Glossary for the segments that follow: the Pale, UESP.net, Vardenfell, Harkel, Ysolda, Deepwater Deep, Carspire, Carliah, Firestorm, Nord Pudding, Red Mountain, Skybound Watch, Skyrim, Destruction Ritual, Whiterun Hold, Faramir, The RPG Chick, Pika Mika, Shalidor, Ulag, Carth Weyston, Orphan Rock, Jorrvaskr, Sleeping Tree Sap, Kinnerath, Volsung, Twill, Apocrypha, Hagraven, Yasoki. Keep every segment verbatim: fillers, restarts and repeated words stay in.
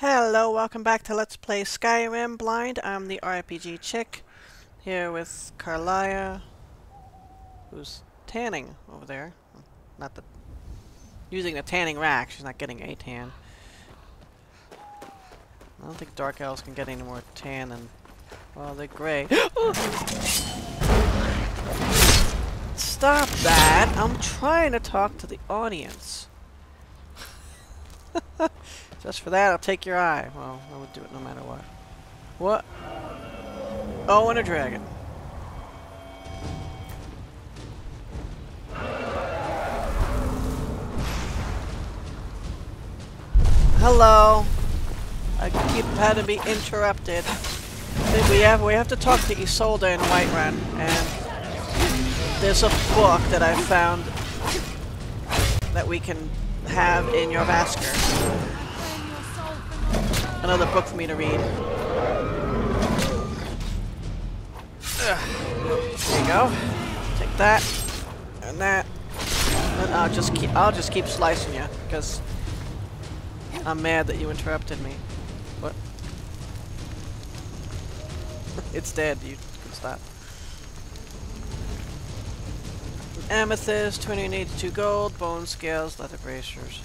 Hello, welcome back to Let's Play Skyrim Blind. I'm the R P G Chick, here with Carliah, who's tanning over there. Not the... using the tanning rack, she's not getting a tan. I don't think Dark Elves can get any more tan than... well, they're grey. Stop that! I'm trying to talk to the audience. Just for that, I'll take your eye. Well, I would do it no matter what. What? Oh, and a dragon. Hello. I keep having to be interrupted. We have we have to talk to Ysolda and Whiterun, and there's a book that I found that we can have in Jorrvaskr. Another book for me to read. Ugh. There you go. Take that and that. And I'll just keep I'll just keep slicing you because I'm mad that you interrupted me. What? It's dead. You can stop. An amethyst, two hundred eighty-two gold, bone scales, leather bracers.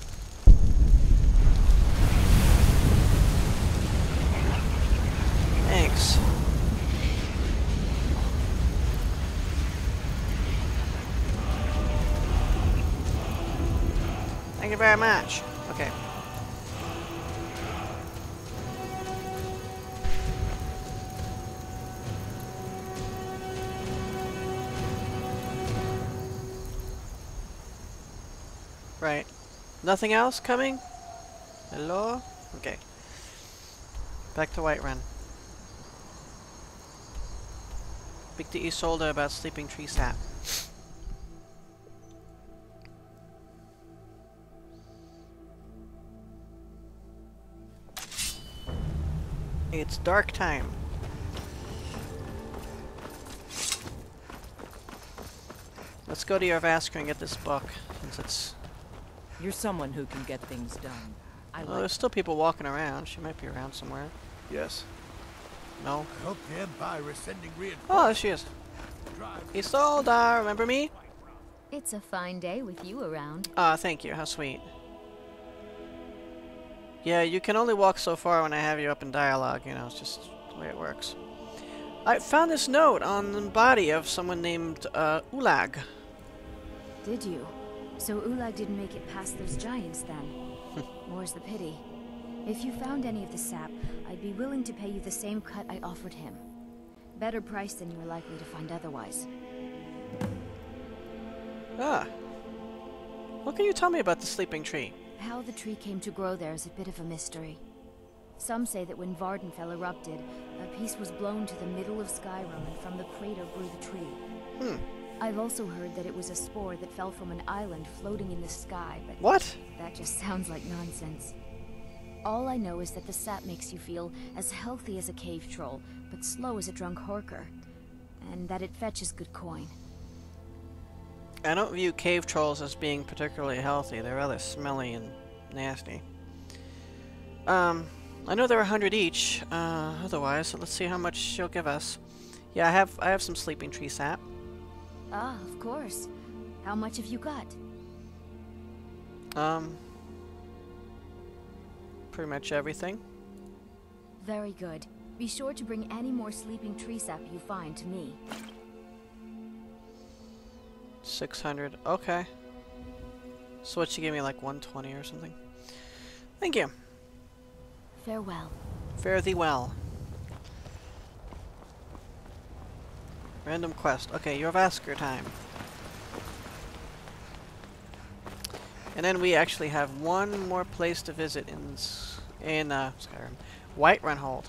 Thanks. Thank you very much. Okay. Right. Nothing else coming? Hello? Okay. Back to Whiterun. Speak to Ysolda about Sleeping Tree Sap. It's dark time. Let's go to Jorrvaskr and get this book, since it's... You're someone who can get things done. I well, like there's still people walking around. She might be around somewhere. Yes. No. Oh, there she is. Ysolda, remember me? It's a fine day with you around. Ah, oh, thank you. How sweet. Yeah, you can only walk so far when I have you up in dialogue. You know, it's just the way it works. I found this note on the body of someone named uh, Ulag. Did you? So Ulag didn't make it past those giants then. More's the pity. If you found any of the sap, I'd be willing to pay you the same cut I offered him. Better price than you were likely to find otherwise. Ah. What can you tell me about the sleeping tree? How the tree came to grow there is a bit of a mystery. Some say that when Vardenfell erupted, a piece was blown to the middle of Skyrim and from the crater grew the tree. Hmm. I've also heard that it was a spore that fell from an island floating in the sky, but... What? That just sounds like nonsense. All I know is that the sap makes you feel as healthy as a cave troll, but slow as a drunk horker, and that it fetches good coin. I don't view cave trolls as being particularly healthy. They're rather smelly and nasty. Um, I know they're a hundred each, uh, otherwise, so let's see how much she'll give us. Yeah, I have, I have some sleeping tree sap. Ah, of course. How much have you got? Um... Pretty much everything. Very good. Be sure to bring any more sleeping tree sap you find to me. six hundred. Okay. So what, she gave me like one twenty or something. Thank you. Farewell. Fare thee well. Random quest. Okay, Jorrvaskr time. And then we actually have one more place to visit in in uh, Skyrim, Whiterun Hold,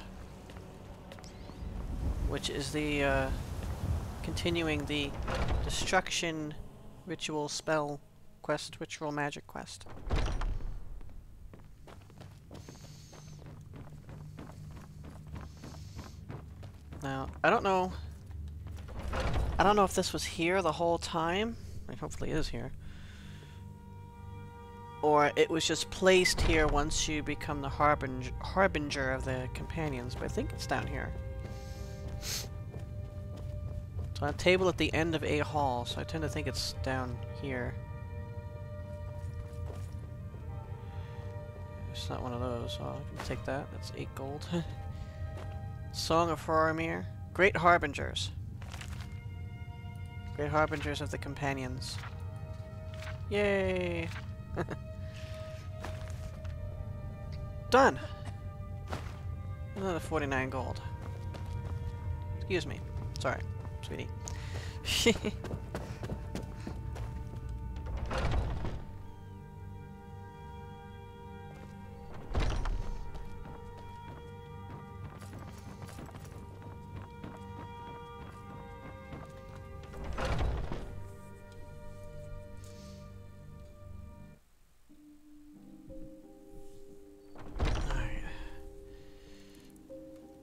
which is the uh, continuing the Destruction Ritual spell quest, Ritual Magic quest. Now I don't know. I don't know if this was here the whole time. It hopefully is here. or it was just placed here once you become the harbinger, harbinger of the companions, but I think it's down here. It's on a table at the end of a hall, so I tend to think it's down here. It's not one of those, so I can take that. That's eight gold. Song of Faramir. Great Harbingers. Great Harbingers of the Companions. Yay! Done! Another forty-nine gold. Excuse me. Sorry, sweetie.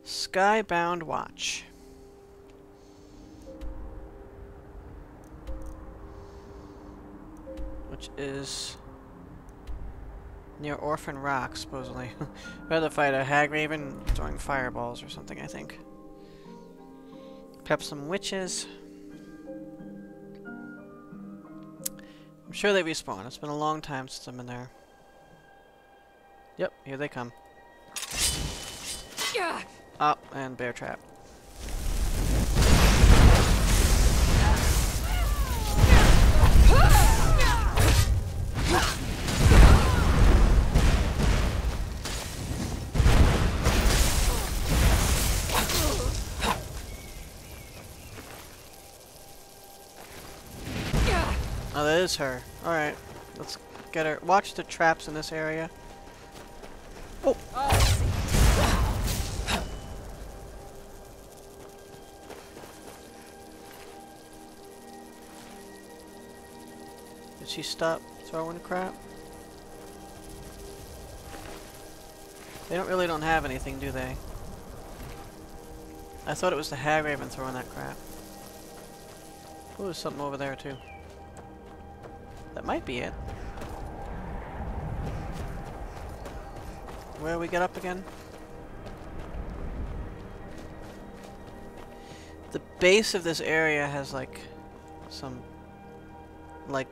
Skybound Watch. Which is near Orphan Rock, supposedly. We had to fight a Hagraven throwing fireballs or something, I think. Pep some witches. I'm sure they respawn. It's been a long time since I've been there. Yep, here they come. Yeah. Up and bear trap. Oh, that is her. Alright, let's get her. Watch the traps in this area. Oh! Did she stop throwing crap? They don't really don't have anything, do they? I thought it was the Hagraven throwing that crap. Ooh, there's something over there too. That might be it. Where we get up again? The base of this area has like some like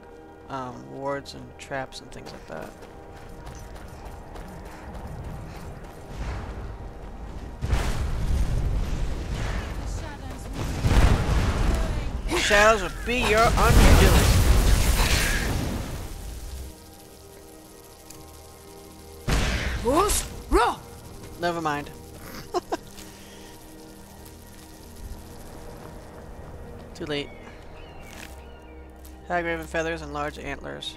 Um, wards and traps and things like that. The shadows will be your undoing. Who's wrong? Never mind. Too late. Hagraven feathers and large antlers.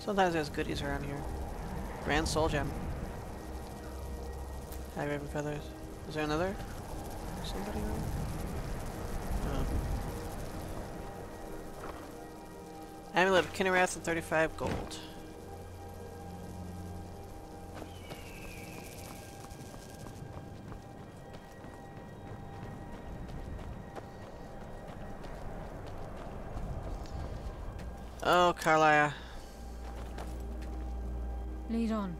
Sometimes there's goodies around here. Grand soul gem. Hagraven feathers. Is there another? Somebody? Oh. Amulet of Kinnerath and thirty-five gold. Oh, Carliah. Lead on.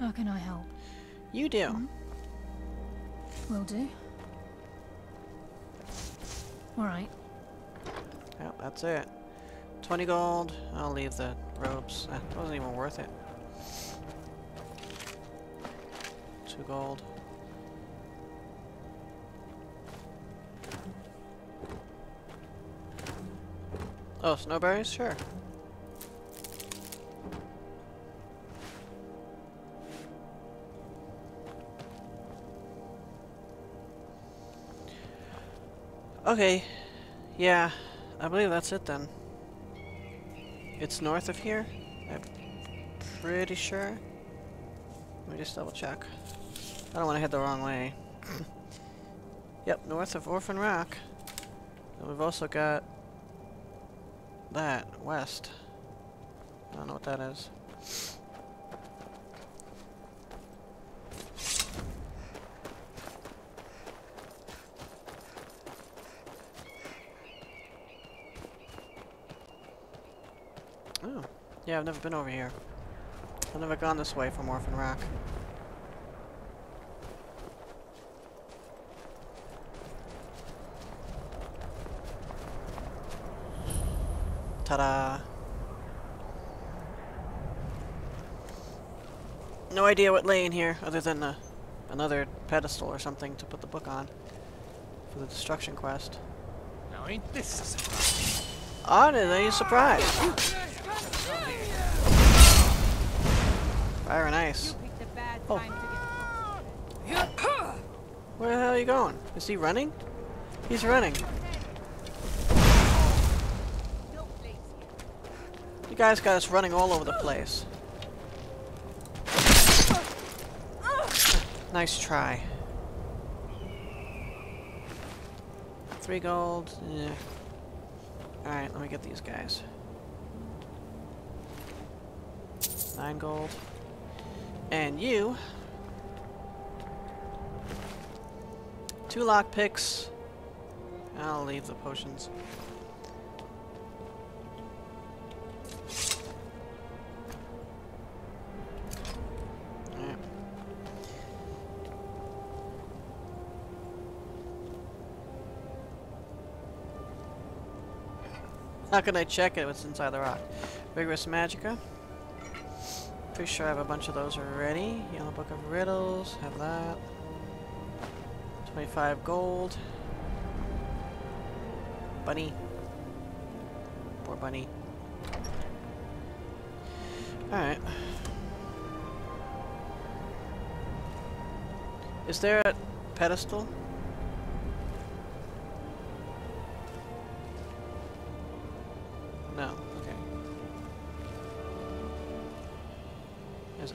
How can I help? You do. Mm. Will do. Alright. Yep, that's it. twenty gold. I'll leave the robes. It wasn't even worth it. two gold. Oh, snowberries? Sure. Okay. Yeah. I believe that's it then. It's north of here? I'm pretty sure. Let me just double check. I don't want to head the wrong way. Yep, north of Orphan Rock. And we've also got that west. I don't know what that is. Oh, yeah, I've never been over here. I've never gone this way from Orphan Rock. Ta-da! No idea what lay in here, other than uh, another pedestal or something to put the book on for the destruction quest. Now ain't this a surprise? Oh, no, ain't a surprise! Fire and ice. Oh. Where the hell are you going? Is he running? He's running. You guys got us running all over the place. Nice try. Three gold. Yeah. Alright, let me get these guys. Nine gold. And you. Two lockpicks. I'll leave the potions. How can I check it? What's inside the rock? Vigorous Magicka. Pretty sure I have a bunch of those already. Yellow Book of Riddles. Have that. twenty-five gold. Bunny. Poor bunny. Alright. Is there a pedestal?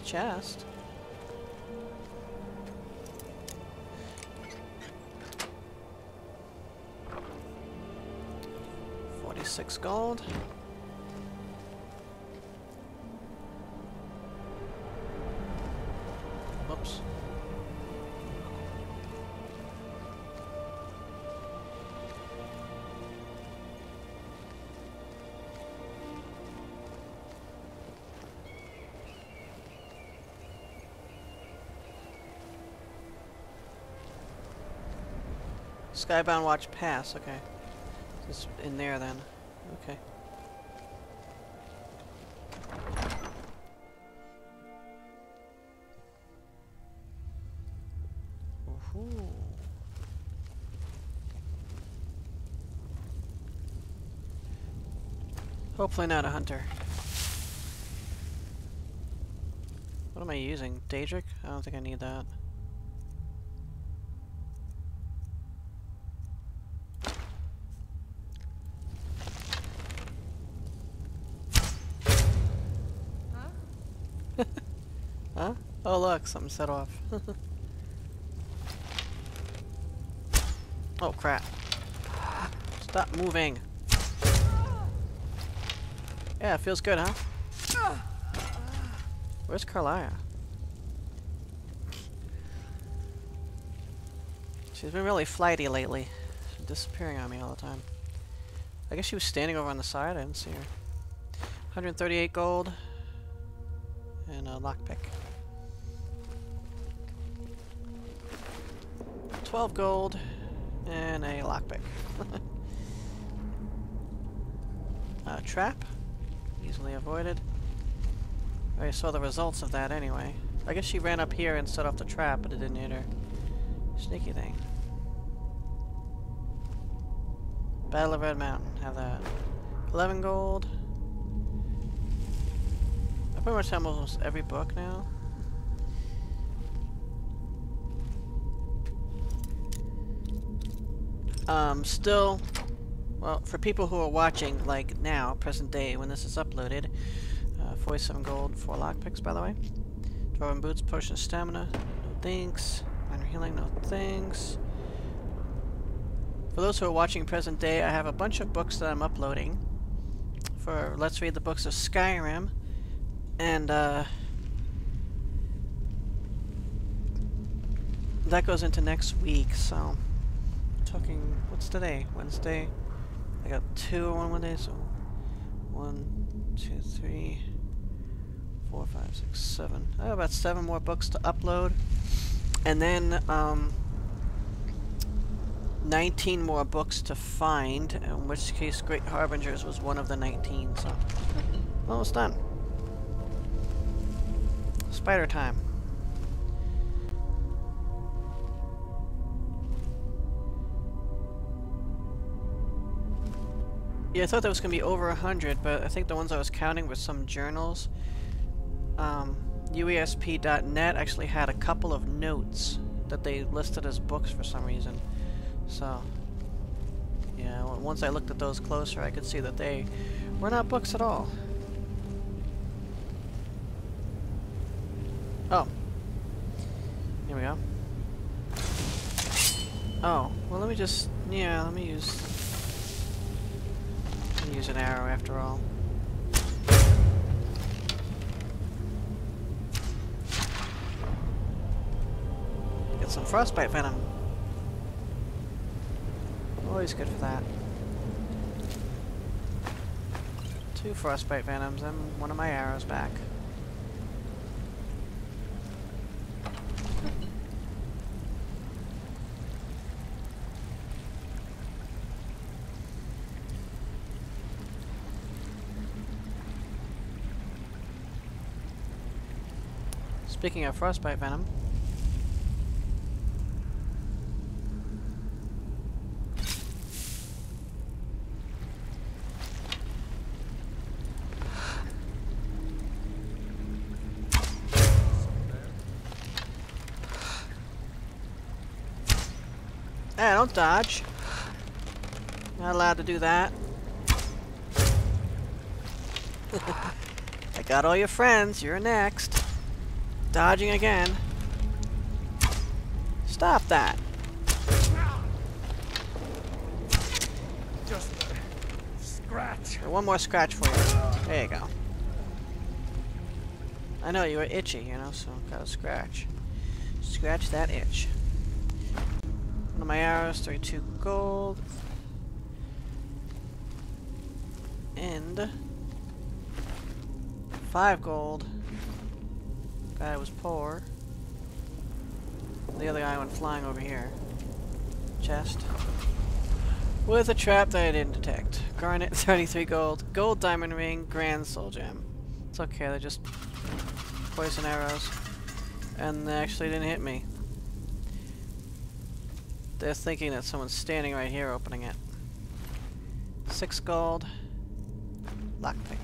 Chest. Forty-six gold. Whoops. Skybound Watch pass, okay. It's in there then. Okay. Ooh. Hopefully not a hunter. What am I using? Daedric? I don't think I need that. Oh look, something set off. Oh crap. Stop moving. Yeah, it feels good, huh? Where's Carliah? She's been really flighty lately. She's disappearing on me all the time. I guess she was standing over on the side, I didn't see her. one hundred thirty-eight gold. And a lockpick. twelve gold and a lockpick. A trap, easily avoided. I saw the results of that anyway. I guess she ran up here and set off the trap, but it didn't hit her. Sneaky thing. Battle of Red Mountain, have that. eleven gold. I pretty much have almost every book now. Um, still, well, for people who are watching, like now, present day, when this is uploaded, uh, forty-seven gold, four lockpicks, by the way. Dwarven boots, potion of stamina, no thanks. Minor healing, no thanks. For those who are watching present day, I have a bunch of books that I'm uploading. For Let's Read the Books of Skyrim, and, uh, that goes into next week, so... Talking, what's today? Wednesday? I got two on Wednesday, so one, two, three, four, five, six, seven. I have about seven more books to upload. And then um, nineteen more books to find, in which case Great Harbingers was one of the nineteen, so almost done. Spider time. Yeah, I thought that was going to be over a hundred, but I think the ones I was counting were some journals. Um, U E S P dot net actually had a couple of notes that they listed as books for some reason. So, yeah, once I looked at those closer, I could see that they were not books at all. Oh. Here we go. Oh, well let me just, yeah, let me use... use an arrow after all. Get some frostbite venom. Always good for that. Two frostbite venoms and one of my arrows back. Speaking of frostbite venom, eh, don't dodge. Not allowed to do that. I got all your friends. You're next. Dodging again. Stop that. Just scratch. One more scratch for you. There you go. I know you were itchy, you know, so gotta scratch. Scratch that itch. One of my arrows, thirty-two gold. And five gold. Guy was poor. The other guy went flying over here. Chest. With a trap that I didn't detect. Garnet, thirty-three gold. Gold diamond ring, grand soul gem. It's okay, they're just poison arrows. And they actually didn't hit me. They're thinking that someone's standing right here opening it. Six gold. Lockpick.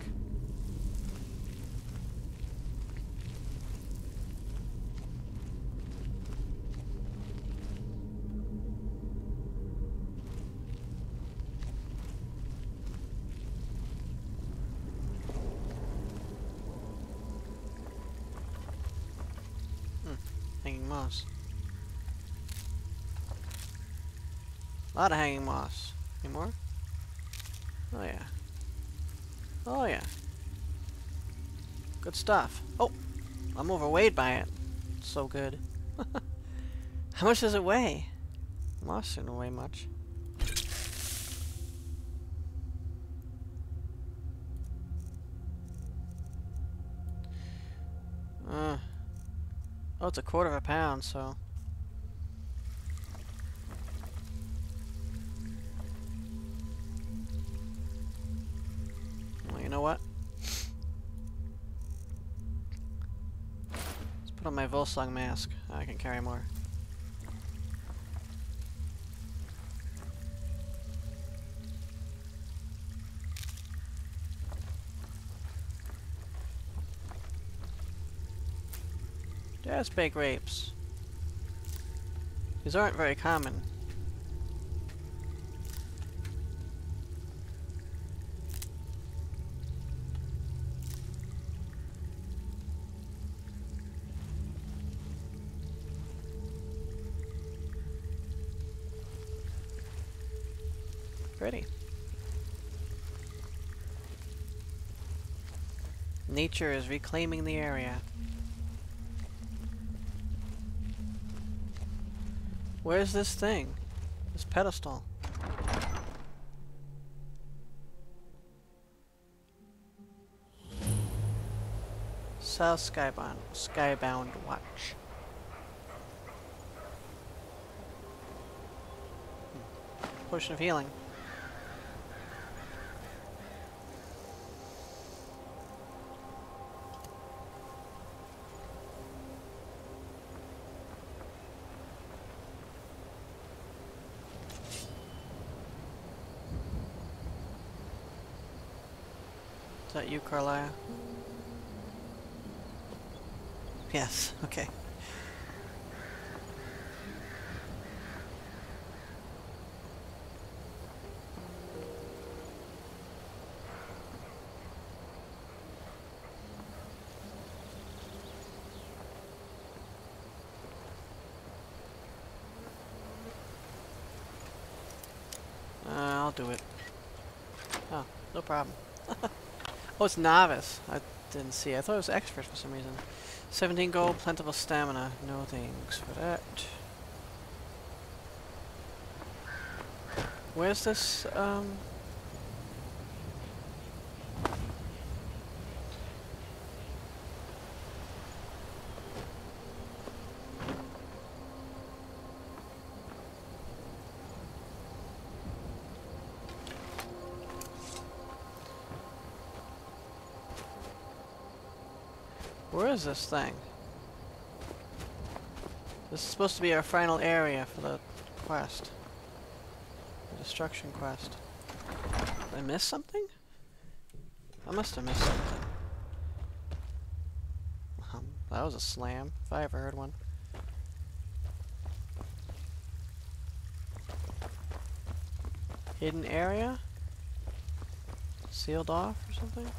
Moss. A lot of hanging moss. Any more? Oh yeah. Oh yeah. Good stuff. Oh! I'm overweighed by it. It's so good. How much does it weigh? Moss doesn't weigh much. Uh. Oh, it's a quarter of a pound, so... Well, you know what? Let's put on my Volsung mask. Oh, I can carry more. Just baked grapes. These aren't very common. Pretty. Nature is reclaiming the area. Where's this thing? This pedestal. South Skybound, Skybound Watch. Hmm. Potion of Healing. Is that you, Carliah? Yes, okay. Uh, I'll do it. Oh, no problem. Oh, it's Novice. I didn't see. I thought it was Expert for some reason. seventeen gold, plentiful stamina. No thanks for that. Where's this, um... Where is this thing? This is supposed to be our final area for the quest. The destruction quest. Did I miss something? I must have missed something. Um, that was a slam, if I ever heard one. Hidden area? Sealed off or something?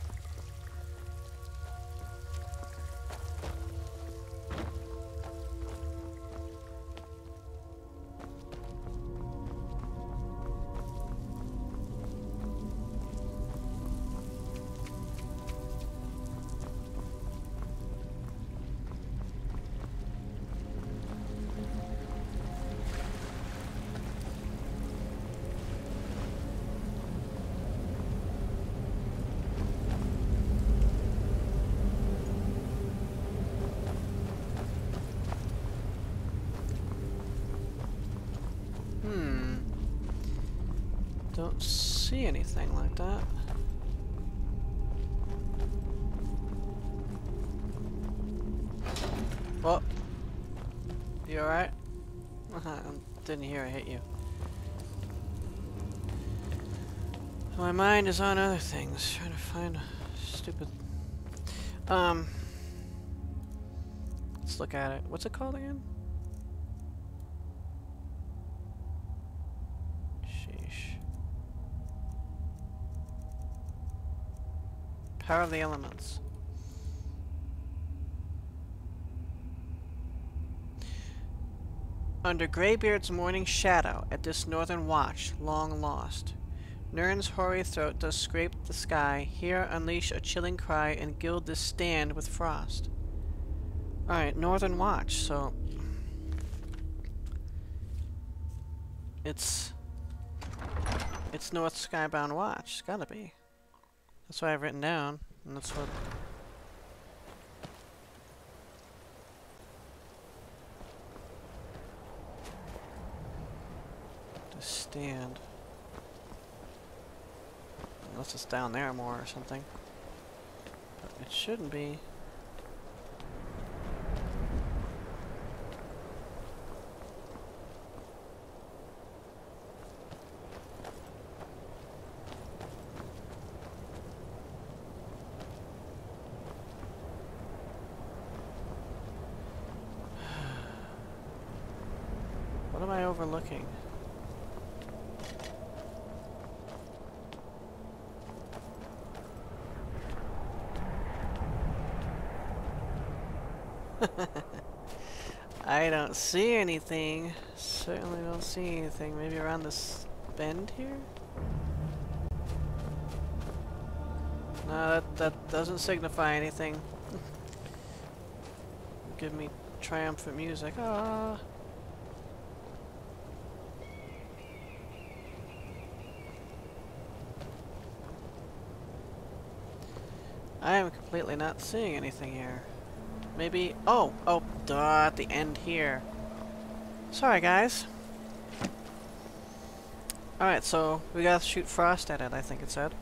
Don't see anything like that. Oh, you alright? I didn't hear I hit you. My mind is on other things, trying to find a stupid. Um, let's look at it. What's it called again? Power of the Elements. Under Greybeard's morning shadow, at this northern watch, long lost, Nirn's hoary throat does scrape the sky. Here unleash a chilling cry and gild this stand with frost. Alright, northern watch, so... It's... It's North Skybound Watch. It's gotta be. That's what I've written down, and that's what... This stand... Unless it's down there more or something. But it shouldn't be. What am I overlooking? I don't see anything. Certainly don't see anything. Maybe around this bend here? No, that, that doesn't signify anything. Give me triumphant music. Ah. I am completely not seeing anything here. Maybe... Oh! Oh, duh, at the end here. Sorry, guys. Alright, so we gotta shoot frost at it, I think it said.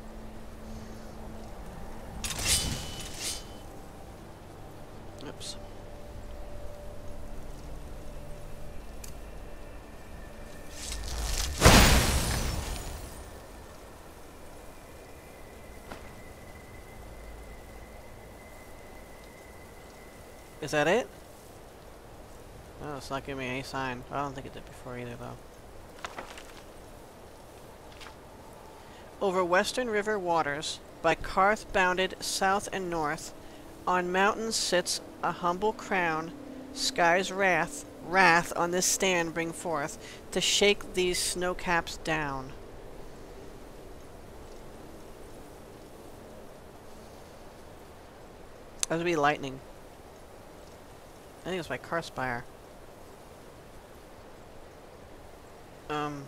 Oops. Is that it? No, it's not giving me any sign. I don't think it did before either, though. Over Western River waters, by Carth bounded south and north, on mountains sits a humble crown. Sky's wrath, wrath on this stand bring forth, to shake these snow caps down. That would be lightning. I think it's by Carspire. Um.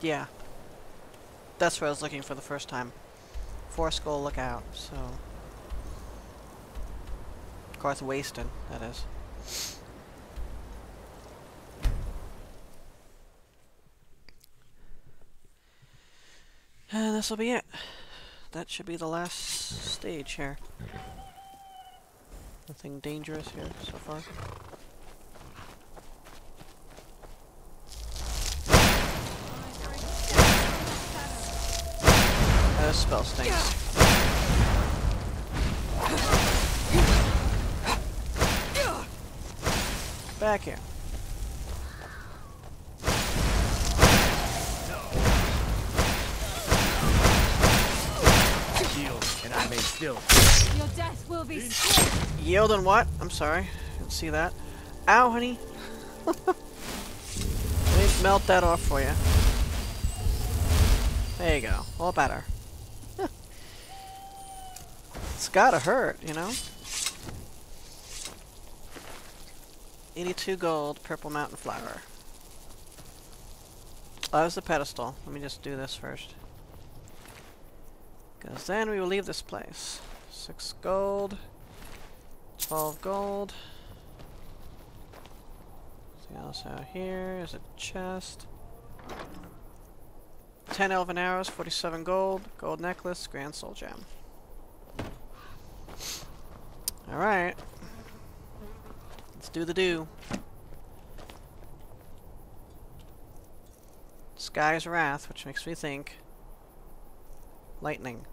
Yeah. That's what I was looking for the first time. Four skull lookout, so. Carth Weyston, that is. And this will be it. That should be the last stage here. Nothing dangerous here so far. Those spell stinks. Back here. Your death will be swift. Yield on what? I'm sorry. Didn't see that. Ow, honey. Let me melt that off for you. There you go. All better. It's gotta hurt, you know? eighty-two gold, purple mountain flower. Oh, that's the pedestal. Let me just do this first. Because then we will leave this place. Six gold. Twelve gold. Anything else out here? Is a chest. Ten elven arrows, forty-seven gold, gold necklace, grand soul gem. Alright. Let's do the do. Sky's wrath, which makes me think. Lightning.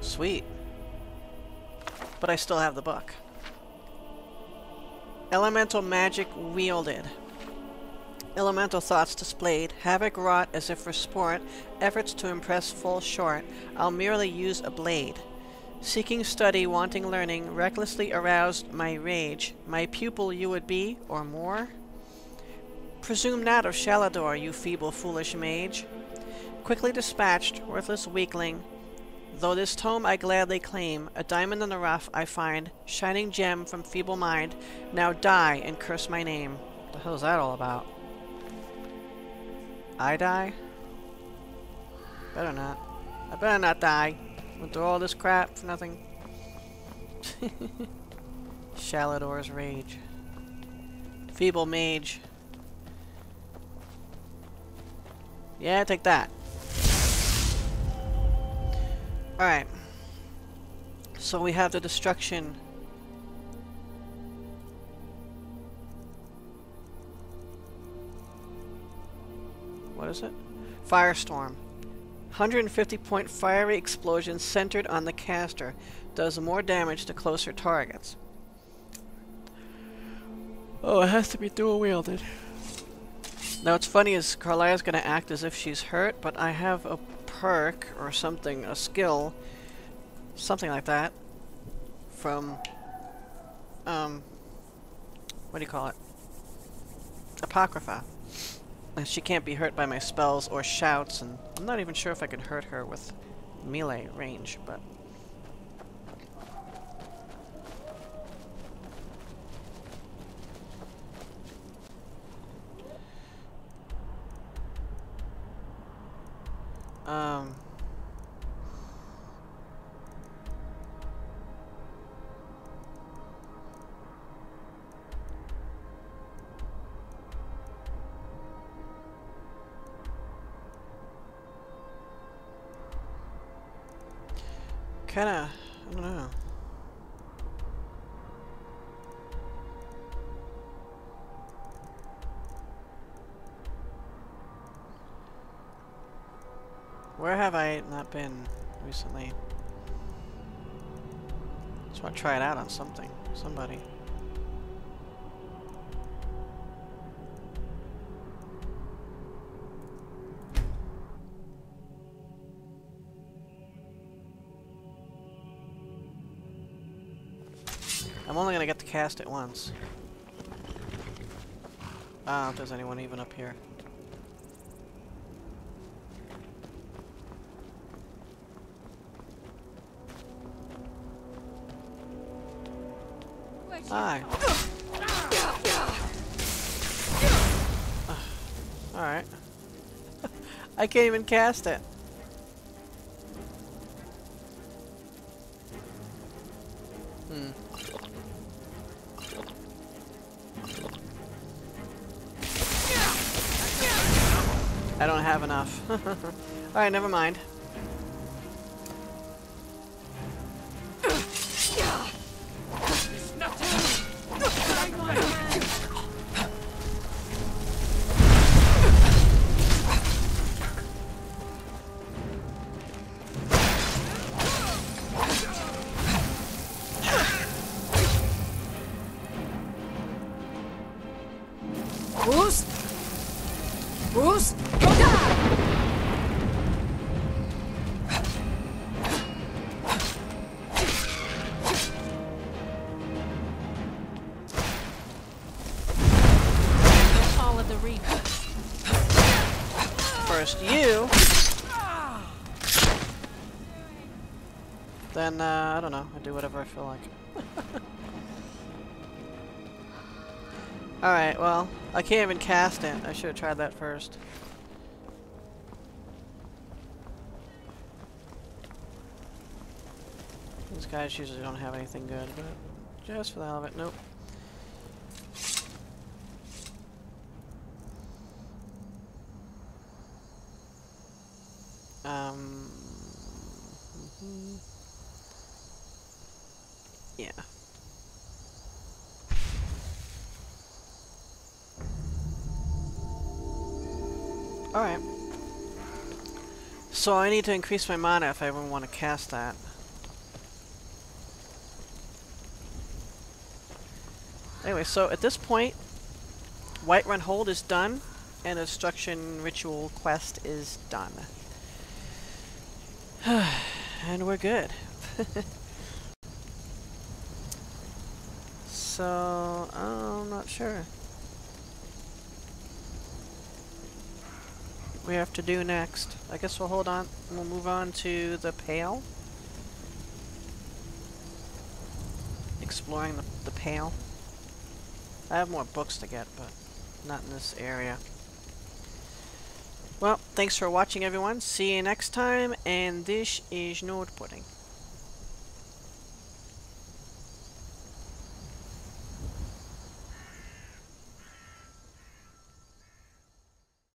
Sweet. But I still have the book. Elemental magic wielded. Elemental thoughts displayed, havoc wrought as if for sport, efforts to impress fall short, I'll merely use a blade. Seeking study, wanting learning, recklessly aroused my rage, my pupil you would be, or more? Presume not of Shalidor, you feeble foolish mage. Quickly dispatched, worthless weakling, though this tome I gladly claim, a diamond in the rough I find, shining gem from feeble mind, now die and curse my name. What the hell is that all about? I die? Better not. I better not die. Went through all this crap for nothing. Shalidor's rage. Feeble mage. Yeah, take that. Alright. So we have the destruction. What is it? Firestorm. one hundred fifty point fiery explosion centered on the caster. Does more damage to closer targets. Oh, it has to be dual wielded. Now what's funny is Carliah's gonna act as if she's hurt, but I have a perk or something, a skill, something like that, from, um, what do you call it? Apocrypha. And she can't be hurt by my spells or shouts, and I'm not even sure if I could hurt her with melee range, but Um. Kinda, I don't know. Where have I not been recently? Just want to try it out on something, somebody. I'm only gonna get to cast it once. I don't know if there's anyone even up here. Hi. Alright. I can't even cast it. Hmm. I don't have enough. Alright, never mind. Then, uh, I don't know. I do whatever I feel like. Alright, well, I can't even cast it. I should have tried that first. These guys usually don't have anything good, but just for the hell of it, nope. Um... Mm-hmm. Yeah. Alright. So I need to increase my mana if I ever want to cast that. Anyway, so at this point, Whiterun Hold is done, and Destruction Ritual quest is done. And we're good. So, I'm not sure. We have to do next. I guess we'll hold on. We'll move on to the Pale. Exploring the, the Pale. I have more books to get, but not in this area. Well, thanks for watching, everyone. See you next time. And this is Nord Pudding.